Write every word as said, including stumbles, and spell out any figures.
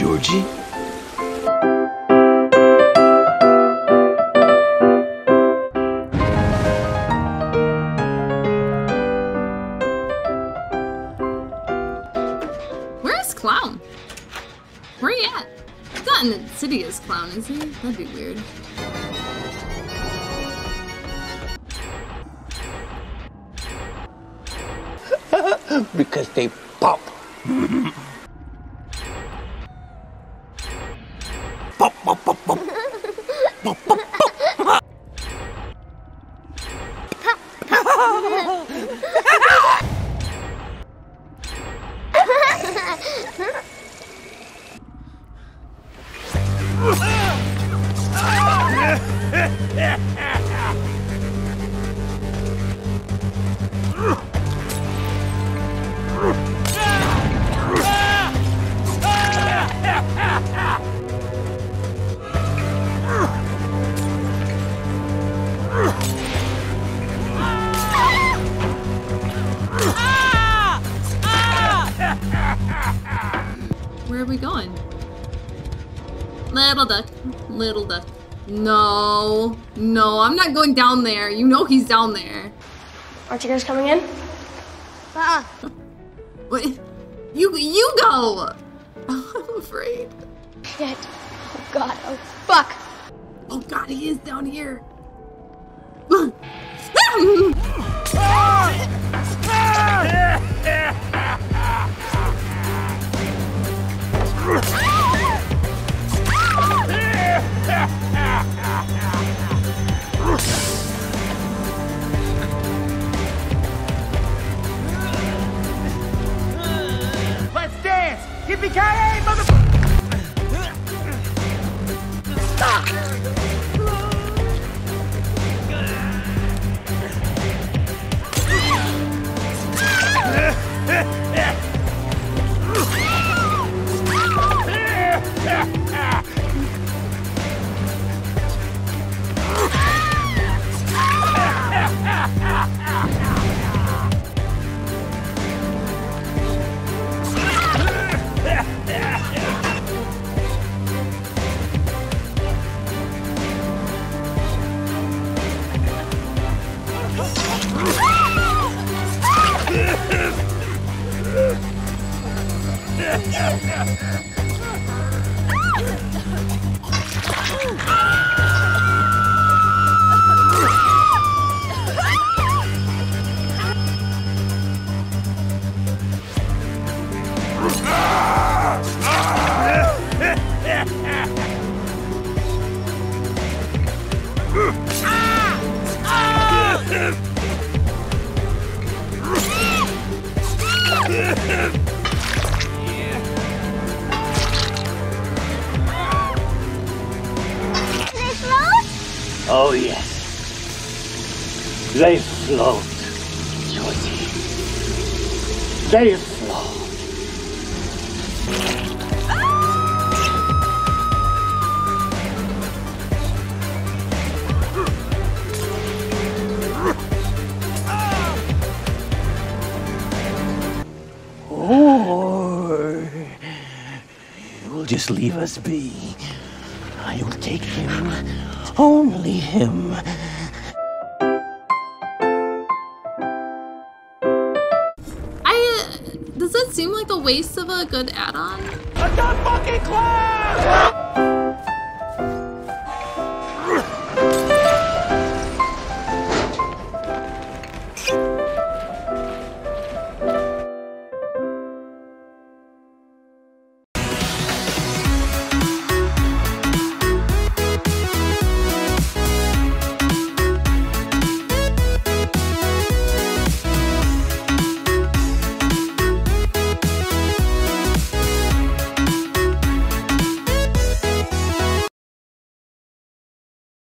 Georgie? Where's Clown? Where he at? He's not in the city as Clown, is he? That'd be weird. Because they pop. Pop, pop, pop, pop. Pop, pop, pop. Where are we going? Little duck, little duck. No, no, I'm not going down there. You know he's down there. Aren't you guys coming in? Uh-uh. What? You, you go! I'm afraid. Shit. Oh god, oh fuck. Oh god, he is down here. Let's dance! Yippee-ki-yay, mother- Stop! Oh yes, they float, Georgie. They float. Or you will just leave us be. I will take him. Only him. I... Uh, does it seem like a waste of a good add-on? I'm not fucking close!